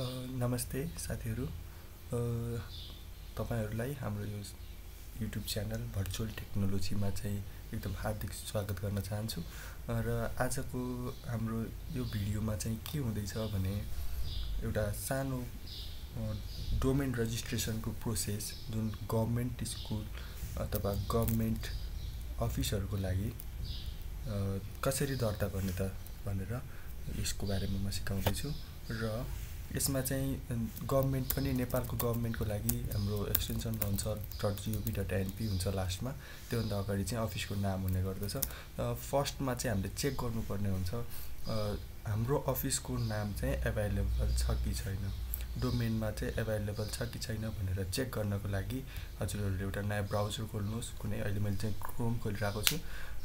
नमस्ते साथीहरु, तपाईहरुलाई हाम्रो यो YouTube च्यानल भर्चुअल टेक्नोलोजी मा चाहिँ एकदम हार्दिक स्वागत गर्न चाहन्छु। र आजको हाम्रो यो भिडियोमा चाहिँ के हुँदैछ भने एउटा सानो डोमेन रेजिस्ट्रेसनको प्रोसेस जुन गभर्नमेन्ट स्कुल अथवा गभर्नमेन्ट अफिसहरुको लागि कसरी दर्ता गर्ने त भनेर यसको बारेमा म सिकाउँदै छु। र यसमा चाहिँ गभर्नमेन्ट पनि नेपालको गभर्नमेन्टको लागि हाम्रो एक्सटेन्सन हुन्छ .gov.np हुन्छ लास्टमा, त्योभन्दा अगाडि चाहिँ अफिसको नाम हुने गर्दछ। फर्स्टमा चाहिँ हामीले चेक गर्नुपर्ने हुन्छ हाम्रो अफिसको नाम चाहिँ अवेलेबल छ कि छैन, डोमेनमा चाहिँ अवेलेबल छ कि छैन भनेर चेक गर्नको लागि हजुरहरूले एउटा नयाँ ब्राउजर खोल्नुहोस्। कुनै अहिले मैले चाहिँ क्रोम खोलिरहेको छु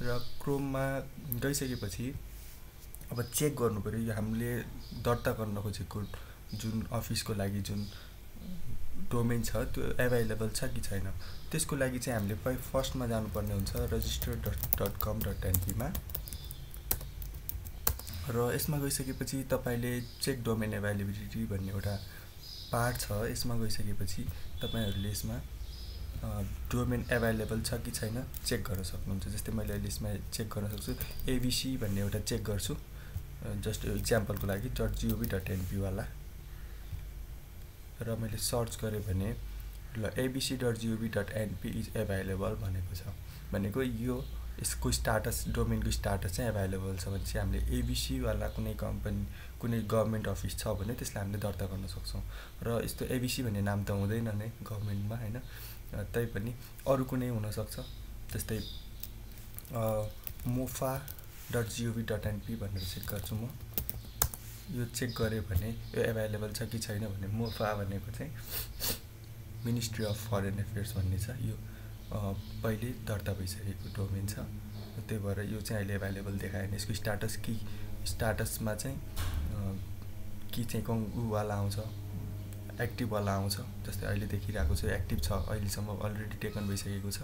र क्रोममा गइसकेपछि अब चेक गर्नु पर्यो यो हामीले दर्ता गर्न खोजेको जुन अफिसको लागि जुन डोमेन छ त्यो अवेलेबल छ कि छैन। त्यसको लागि चाहिँ हामीले फर्स्टमा जानुपर्ने हुन्छ register.com.np मा। र यसमा गइसकेपछि तपाईले चेक डोमेन अवेलेबिलिटी भन्ने एउटा पार्ट छ, यसमा गइसकेपछि तपाईहरुले यसमा डोमेन अवेलेबल छ कि छैन चेक गर्न सक्नुहुन्छ। जस्तै मैले अहिले यसमा चेक गर्न सक्छु, abc भन्ने एउटा चेक गर्छु जस्ट एक्जाम्पलको लागि .gov.np वाला। र मैले सर्च गरे भने ल abc.gov.np इज अवेलेबल भनेको छ, भनेको यो यसको स्टाटस डोमेनको स्टाटस चाहिँ अवेलेबल छ भने चाहिँ हामीले abc वाला कुनै कम्पनी कुनै गभर्नमेन्ट अफिस छ भने त्यसलाई हामीले दर्ता गर्न सक्छौं। र यस्तो abc भन्ने नाम त हुँदैन नै गभर्नमेन्टमा, हैन, तै पनि अरु कुनै हुन सक्छ। त्यस्तै mofa.gov.np भनेर चेक गर्छु म। यो चेक गरे भने यो अवेलेबल छ कि छैन भने मोफा भनेको चाहिँ मिनिस्ट्री अफ फरेन अफेयर्स भन्ने छ, यो पहिले दर्ता भइसकेको डोमेन छ, त्यही भएर यो चाहिँ अहिले अवेलेबल देखाएन। यसको स्टाटस कि स्टाटसमा चाहिँ कि चाहिँ वाला आउँछ, एक्टिभ वाला आउँछ। जस्तै अहिले देखिरहेको छ एक्टिभ छ, अहिलेसम्म अलरेडी टेकन भइसकेको छ।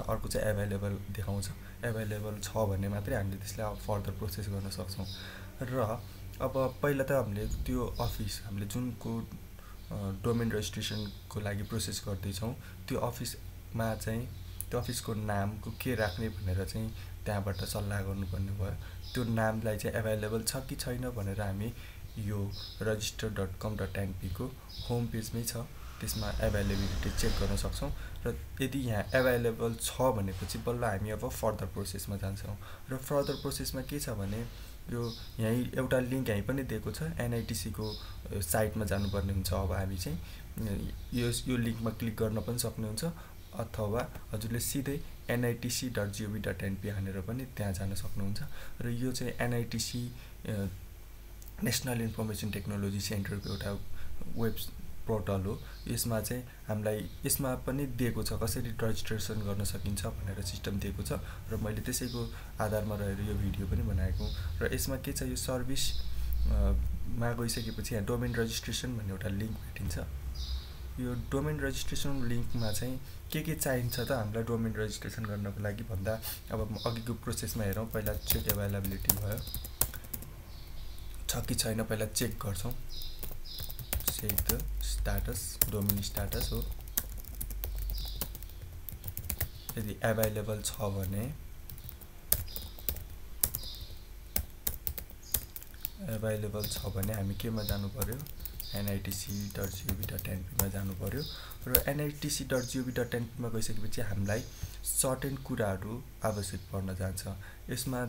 र अर्को चाहिँ अवेलेबल देखाउँछ, अवेलेबल छ भने मात्रै हामीले त्यसलाई फर्दर प्रोसेस गर्न सक्छौं। र अब पहिला त हामीले त्यो अफिस हामीले जुनको डोमेन रेजिस्ट्रेसनको लागि प्रोसेस गर्दै छौं त्यो अफिसमा चाहिँ त्यो अफिसको नामको के राख्ने भनेर चाहिँ त्यहाँबाट सल्लाह गर्नुपर्ने भयो। त्यो नामलाई चाहिँ अवेलेबल छ कि छैन भनेर हामी यो register.com.np को होम पेजमै छ, त्यसमा अवेलेबिलिटी चेक गर्न सक्छौं। र यदि यहाँ अवेलेबल छ भनेपछि बल्ल हामी अब फर्दर प्रोसेसमा जान्छौं। र फर्दर प्रोसेसमा के छ भने यो यही एउटा लिंक यही पनि दिएको छ, NITC को साइटमा जानुपर्ने हुन्छ। अब हामी चाहिँ यो लिंकमा क्लिक गर्न पनि सक्नुहुन्छ अथवा हजुरले सिधै NITC.gov.np हालेर पनि त्यहाँ जान सक्नुहुन्छ। र यो चाहिँ NITC नेशनल इन्फर्मेसन टेक्नोलोजी सेन्टरको एउटा वेब पोर्टल हो। यसमा चाहिँ हामीलाई यसमा पनि दिएको छ कसरी रजिस्ट्रेसन गर्न सकिन्छ भनेर सिस्टम दिएको छ, र मैले त्यसैको आधारमा रहेर यो भिडियो पनि बनाएको। र यसमा के छ, यो सर्भिस मा गइसकेपछि यहाँ डोमेन रेजिस्ट्रेसन भन्ने एउटा लिंक भेटिन्छ। यो डोमेन रेजिस्ट्रेसन लिंकमा चाहिँ के चाहिन्छ त हामीलाई डोमेन रेजिस्ट्रेसन गर्नको लागि भन्दा अब अघिको प्रोसेसमा हेरौँ। पहिला चेक अवेलेबिलिटी भयो छ कि छैन पहिला चेक गर्छौं, check the status domain status हो। यदि अवेलेबल छ भने हामी केमा जानु पर्यो NITC.gov.np मा जानु पर्यो। र NITC.gov.np मा गइसकेपछि हामीलाई सर्टेन कुराहरु आवश्यक पर्न जान्छ। यसमा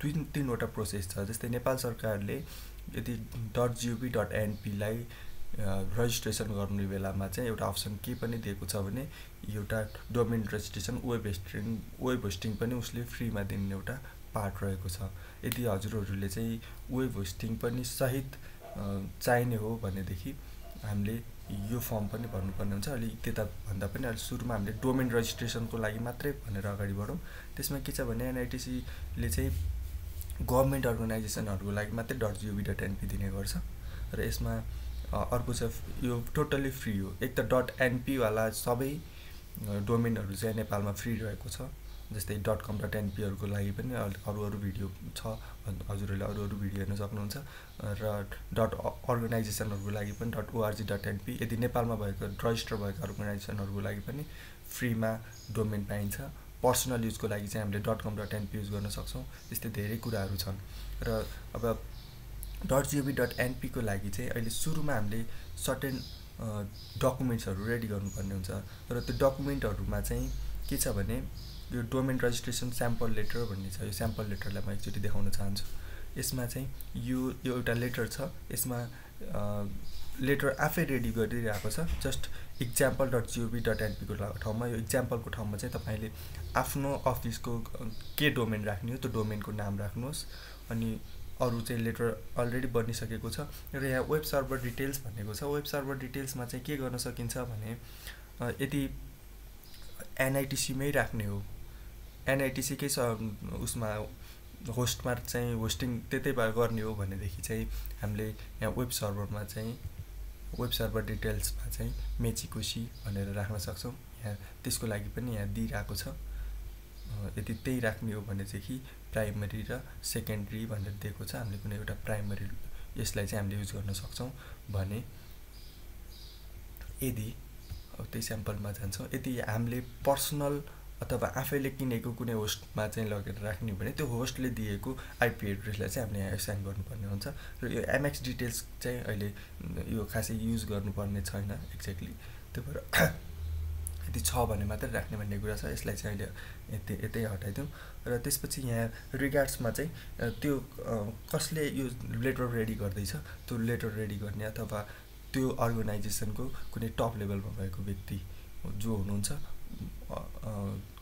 दुई तीनवटा प्रोसेस छ। जस्तै नेपाल सरकारले यदि .gov.np लाई रजिस्ट्रेसन गर्ने बेलामा चाहिँ एउटा अप्सन के पनि दिएको छ भने एउटा डोमेन रजिस्ट्रेसन वेब होस्टिङ पनि उसले फ्रीमा दिने एउटा पार्ट रहेको छ। यदि हजुरहरूले चाहिँ वेब होस्टिङ पनि सहित चाहिने हो भनेदेखि हामीले यो फर्म पनि भर्नुपर्ने हुन्छ। अलि त्यता भन्दा पनि अलि सुरुमा हामीले डोमेन रजिस्ट्रेसनको लागि मात्रै भनेर अगाडि बढौँ। त्यसमा के छ भने NITC ले चाहिँ गभर्नमेन्ट अर्गनाइजेसनहरुको लागि मात्रै .gov.np दिने गर्छ। र यसमा अर्को छ यो टोटली फ्री हो, एक त .np वाला सबै डोमेनहरु चाहिँ नेपालमा फ्री रहेको छ। जस्तै .com.np हरुको लागि पनि अरु भिडियो छ हजुरहरुले अरु भिडियो हेर्न सक्नुहुन्छ र .organization हरुको लागि पनि .org.np यदि नेपालमा भएको रजिस्टर भएको अर्गनाइजेसन हरुको लागि पनि फ्रीमा डोमेन पाइन्छ पर्सनल युजको लागि चाहिँ हामीले .com.np युज गर्न सक्छौं त्यस्तै धेरै कुराहरु छन् र अब .gov.np को लागि चाहिँ अहिले सुरुमा हामीले सर्टेन डकुमेन्ट्सहरु रेडी गर्नुपर्ने हुन्छ तर त्यो डकुमेन्टहरुमा चाहिँ के छ भने यो डोमेन रेजिस्ट्रेसन स्याम्पल लेटर भन्ने छ यो स्याम्पल लेटरलाई म एकचोटी देखाउन चाहन्छु यसमा चाहिँ यो एउटा लेटर छ यसमा लेटर आफै रेडी गरिरहेको छ जस्ट example.gov.np को ठाउँमा यो example को ठाउँमा चाहिँ तपाईले आफ्नो अफिसको के डोमेन राख्नु हो त्यो डोमेनको नाम राख्नुहोस् अनि अरु चाहिँ लेटर अलरेडी बनिसकेको छ र यहाँ वेब सर्भर डिटेल्स भनेको छ वेब सर्भर डिटेल्समा चाहिँ के गर्न सकिन्छ भने यदि NITC मै राख्ने हो NITC कै उसमा होस्टमा चाहिँ होस्टिङ त्यतैबाट गर्ने हो भने देखि चाहिँ हामीले यहाँ वेब सर्भरमा चाहिँ वेब सर्भर डिटेल्समा चाहिँ मेचिकोसी भनेर राख्न सक्छौं यहाँ त्यसको लागि पनि यहाँ दिइराको छ यदि त्यही राख्ने हो भने चाहिँ प्राइमरी र सेकेन्डरी भनेर दिएको छ हामीले कुनै एउटा प्राइमरी यसलाई चाहिँ हामीले युज गर्न सक्छौं भने यदि अब त्यही स्याम्पलमा जान्छौं यदि हामीले पर्सनल अथवा आफैले किनेको कुनै होस्टमा चाहिँ लगेर राख्ने भने त्यो होस्टले दिएको आईपी एड्रेसलाई चाहिँ हामीले यहाँ असाइन गर्नुपर्ने हुन्छ र यो एमएक्स डिटेल्स चाहिँ अहिले यो खासै युज गर्नुपर्ने छैन एक्ज्याक्टली त्यो भएर यदि छ भने मात्र राख्ने भन्ने कुरा छ यसलाई चाहिँ अहिले यतै हटाइदिउँ र त्यसपछि यहाँ रिगार्ड्समा चाहिँ त्यो कसले यो लेटर रेडी गर्दै छ त्यो लेटर रेडी गर्ने अथवा त्यो अर्गनाइजेसनको कुनै टप लेभलमा भएको व्यक्ति जो हुनुहुन्छ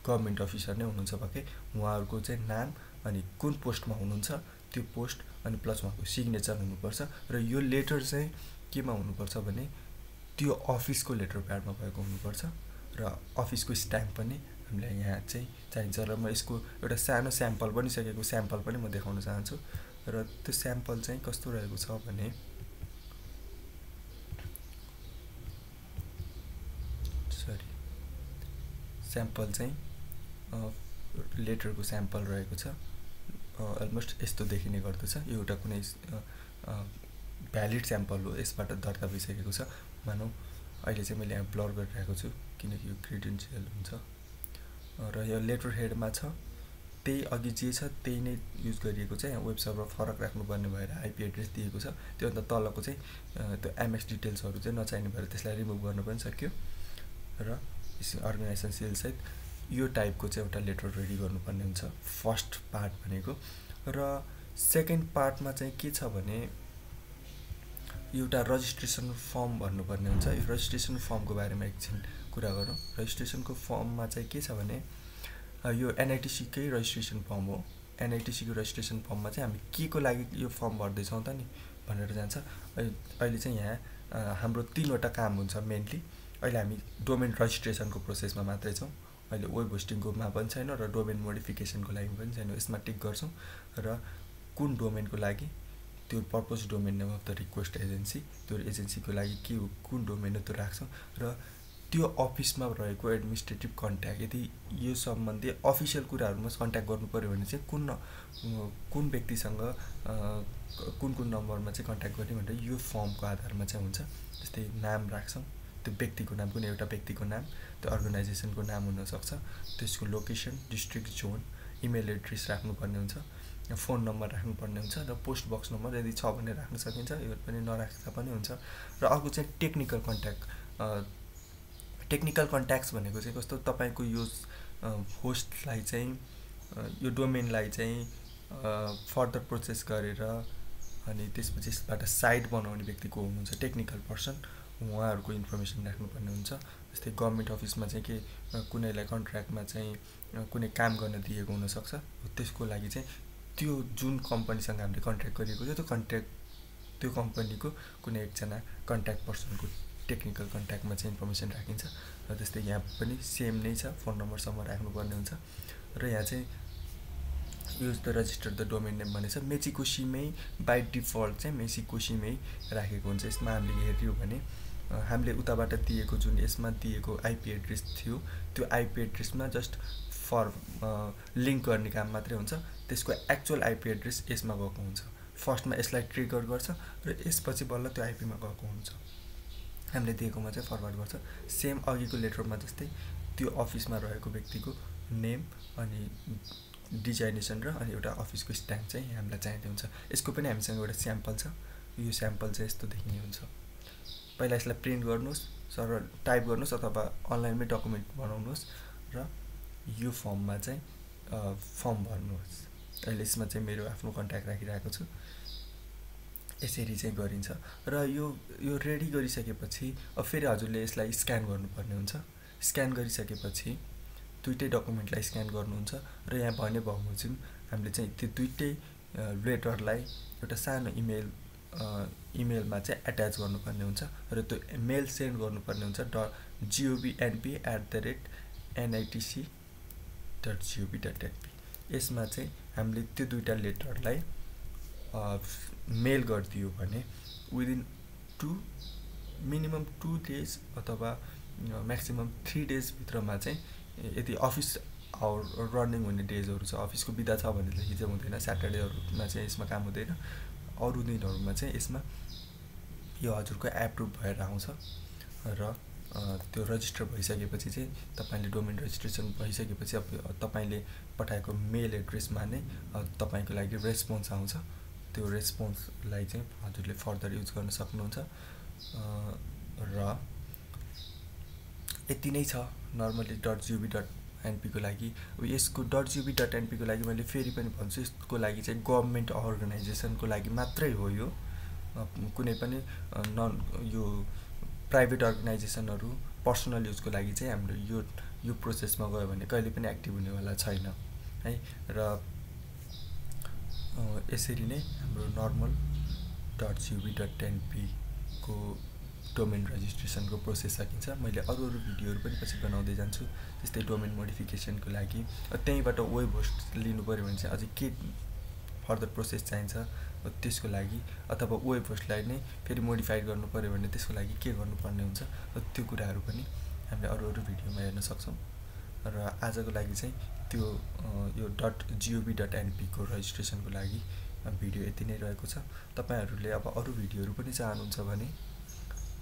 गभर्नमेन्ट अफिसर नै हुनुहुन्छ बाके उहाँहरुको चाहिँ नाम अनि कुन पोस्टमा हुनुहुन्छ त्यो पोस्ट अनि प्लस उहाँको सिग्नेचर हुनुपर्छ र यो लेटर चाहिँ केमा हुनुपर्छ भने त्यो अफिसको लेटर प्याडमा भएको हुनुपर्छ र अफिसको स्ट्याम्प पनि हामीलाई यहाँ चाहिँ चाहिन्छ र म यसको एउटा सानो स्याम्पल बनिसकेको स्याम्पल पनि म देखाउन चाहन्छु र त्यो स्याम्पल चाहिँ कस्तो रहेको छ भने स्याम्पल चाहिँ लेटरको स्याम्पल रहेको छ अलमोस्ट यस्तो देखिने गर्दछ यो एउटा कुनै भ्यालिड स्याम्पल हो यसबाट दर्ता भइसकेको छ मानौ अहिले चाहिँ मैले यहाँ ब्लर गरिरहेको छु किनकि यो क्रेडेन्शियल हुन्छ र यो लेटर हेडमा छ त्यही अघि जे छ त्यही नै युज गरिएको छ यहाँ वेब सर्भर फरक राख्नुपर्ने भएर आईपी एड्रेस दिएको छ त्योभन्दा तलको चाहिँ त्यो एमएक्स डिटेल्सहरु चाहिँ नचाहिने भएर त्यसलाई रिमुभ गर्न पनि सकियो र अर्गनाइजेसन सेल सहित यो टाइपको चाहिँ एउटा लेटर रेडी गर्नुपर्ने हुन्छ फर्स्ट पार्ट भनेको र सेकेन्ड पार्टमा चाहिँ के छ भने एउटा रजिस्ट्रेसन फर्म भन्नुपर्ने हुन्छ यो रजिस्ट्रेसन फर्मको बारेमा एकछिन कुरा गरौँ रजिस्ट्रेसनको फर्ममा चाहिँ के छ भने यो NITC कै रजिस्ट्रेसन फर्म हो NITC को रजिस्ट्रेसन फर्ममा चाहिँ हामी के को लागि यो फर्म भर्दै छौं त नि भनेर जान्छ अहिले चाहिँ यहाँ हाम्रो तीनवटा काम हुन्छ मेनली अहिले हामी डोमेन रजिस्ट्रेसनको प्रोसेसमा मात्रै छौं अहिले वेब होस्टिङकोमा पनि छैन र डोमेन मोडिफिकेसनको लागि पनि छैन यसमा टिक गर्छौं र कुन डोमेनको लागि त्यो purpose domain name of the request agency त्यो एजेन्सीको लागि के हो कुन डोमेन हो त्यो राख्छौं र त्यो अफिसमा रहेको एडमिनिस्ट्रेटिभ कन्ट्याक्ट यदि यो सम्बन्धी अफिसियल कुराहरुमा कन्ट्याक्ट गर्नु पर्यो भने चाहिँ कुन व्यक्तिसँग कुन नम्बरमा चाहिँ कन्ट्याक्ट गर्ने भनेर यो फर्मको आधारमा चाहिँ हुन्छ त्यस्तै नाम राख्छौं त्यो व्यक्तिको नाम कुनै एउटा व्यक्तिको नाम त्यो अर्गनाइजेसनको नाम हुन सक्छ त्यसको location district zone email address राख्नुपर्ने हुन्छ फोन नम्बर राख्नुपर्ने हुन्छ र पोस्ट बक्स नम्बर यदि छ भने राख्न सकिन्छ यो पनि नराख्दा पनि हुन्छ र अर्को चाहिँ टेक्निकल कन्ट्याक्ट्स भनेको चाहिँ कस्तो तपाईको यो होस्टलाई चाहिँ यो डोमेनलाई चाहिँ फर्दर प्रोसेस गरेर अनि त्यसपछि यसबाट साइट बनाउने व्यक्तिको हुनुहुन्छ टेक्निकल पर्सन उहाँहरुको इन्फर्मेसन राख्नुपर्ने हुन्छ जस्तै गभर्नमेन्ट अफिसमा चाहिँ के कुनैलाई कन्ट्र्याक्टमा चाहिँ कुनै काम गर्न दिएको हुन सक्छ त्यसको लागि चाहिँ त्यो जुन कम्पनीसँग हामीले कन्ट्र्याक्ट गरेको छ त्यो कम्पनीको कुनै एकजना कन्ट्र्याक्ट पर्सनको टेक्निकल कन्ट्र्याक्टमा चाहिँ इन्फर्मेसन राखिन्छ र त्यस्तै यहाँ पनि सेम नै छ फोन नम्बर सम्म राख्नुपर्ने हुन्छ र यहाँ चाहिँ use the register the domain name भनेछ मेचिकोसीमै बाइ डिफल्ट चाहिँ मेचिकोसीमै राखेको हुन्छ यसमा हामीले हेर्यौ भने हामीले उताबाट दिएको जुन यसमा दिएको आईपी एड्रेस थियो त्यो आईपी एड्रेसमा जस्ट फर लिंक गर्ने काम मात्रै हुन्छ त्यसको एक्चुअल आईपी एड्रेस यसमा गएको हुन्छ फर्स्टमा यसलाई ट्रिगर गर्छ र यसपछि बल्ल त्यो आईपी मा गएको हुन्छ हामीले दिएकोमा चाहिँ फरवर्ड गर्छ सेम अघिको लेटरमा जस्तै त्यो अफिसमा रहेको व्यक्तिको नेम अनि डिजाइनेसन र अनि एउटा अफिसको स्ट्याम्प चाहिँ हामीलाई चाहिँदै हुन्छ यसको पनि हामीसँग एउटा स्याम्पल छ यो स्याम्पल चाहिँ यस्तो देखिने हुन्छ पहिला यसलाई प्रिन्ट गर्नुस् सरल टाइप गर्नुस् अथवा अनलाइनमै डकुमेन्ट बनाउनुस् र यो फर्ममा चाहिँ फर्म भर्नुहोस् अहिले यसमा चाहिँ मेरो आफ्नो कन्ट्याक्ट राखिरहेको छु यसरी चाहिँ गरिन्छ र यो रेडी गरिसकेपछि अब फेरि हजुरले यसलाई स्क्यान गर्नुपर्ने हुन्छ स्क्यान गरिसकेपछि दुईटै डकुमेन्टलाई स्क्यान गर्नुहुन्छ र यहाँ भने बमोजिम हामीले चाहिँ त्यो दुईटै लेटरलाई एउटा सानो इमेलमा चाहिँ अट्याच गर्नुपर्ने हुन्छ र त्यो मेल सेन्ड गर्नुपर्ने हुन्छ .govnp@nitc.gov.np यसमा चाहिँ हामीले त्यो दुईटा लेटरलाई मेल गरिदियो भने विदिन मिनिमम 2 डेज अथवा म्याक्सिमम 3 डेज भित्रमा चाहिँ यदि अफिस आवर रनिङ हुने डेजहरु छ अफिसको बिदा छ भने त हिजो हुँदैन स्याटरडेहरुमा चाहिँ यसमा काम हुँदैन अरु दिनहरुमा चाहिँ यसमा यो हजुरको एप्रुभ भएर आउँछ र त्यो रजिस्टर भइसकेपछि चाहिँ तपाईले डोमेन रेजिस्ट्रेसन भइसकेपछि तपाईले पठाएको मेल एड्रेसमा नै तपाईको लागि रेस्पोन्स आउँछ त्यो रेस्पोन्सलाई चाहिँ हजुरले फर्दर युज गर्न सक्नुहुन्छ र यति नै छ नर्मली .gov.np को लागि यसको .gov.np को लागि मैले फेरि पनि भन्छु यसको लागि चाहिँ गभर्नमेन्ट अर्गनाइजेसन को लागि मात्रै हो यो कुनै पनि नन यो प्राइभेट अर्गनाइजेसनहरु पर्सनल युज को लागि चाहिँ हाम्रो यो प्रोसेसमा गयो भने कहिले पनि एक्टिभ हुने वाला छैन है र यसरी नै हाम्रो नर्मल .gov.np को डोमेन रजिस्ट्रेशन को प्रोसेस सकिन्छ मैले अरु भिडियोहरु पनि पछि बनाउँदै जान्छु जस्तै डोमेन मोडिफिकेशन को लागि त्यहीबाट वेब होस्ट लिनु पर्यो भने चाहिँ अझै के फर्दर प्रोसेस चाहिन्छ त्यसको लागि अथवा वेब होस्टलाई नै फेरि मोडिफाई गर्नु पर्यो भने त्यसको लागि के गर्नुपर्ने हुन्छ त्यो कुराहरु पनि हामीले अरु भिडियोमा हेर्न सक्छौं र आजको लागि चाहिँ त्यो यो .gov.np को रजिस्ट्रेशन को लागि भिडियो यति नै रहेको छ तपाईहरुले अब अरु भिडियोहरु पनि चाहनुहुन्छ भने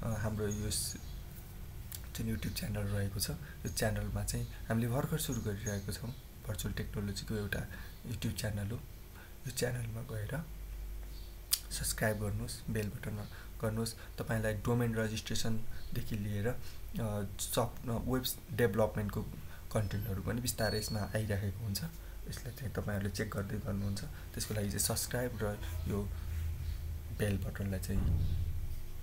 हाम्रो यो जुन YouTube च्यानल रहेको छ यो च्यानलमा चाहिँ हामीले भर्खर सुरु गरिरहेको छौं भर्चुअल टेक्नोलोजी को एउटा YouTube च्यानल हो यो च्यानलमा गएर सब्स्क्राइब गर्नुस् बेल बटनमा गर्नुस् तपाईलाई डोमेन रजिस्ट्रेशन देखि लिएर वेब डेभलपमेन्ट को कन्टेन्टहरु पनि बिस्तारै यसमा आइराखेको हुन्छ यसलाई चाहिँ तपाईहरुले चेक गर्दै गर्नुहुन्छ त्यसको लागि चाहिँ सब्स्क्राइब र यो बेल बटनलाई चाहिँ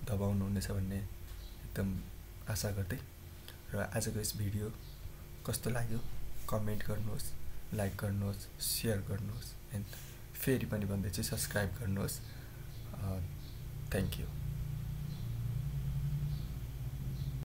दबाउनु हुनेछ भन्ने एकदम आशा गर्दै र आजको यस भिडियो कस्तो लाग्यो कमेन्ट गर्नुहोस् लाइक गर्नुहोस् शेयर गर्नुहोस् एन्ड फेरि पनि भन्दै चाहिँ सब्स्क्राइब गर्नुहोस् थ्यांक यू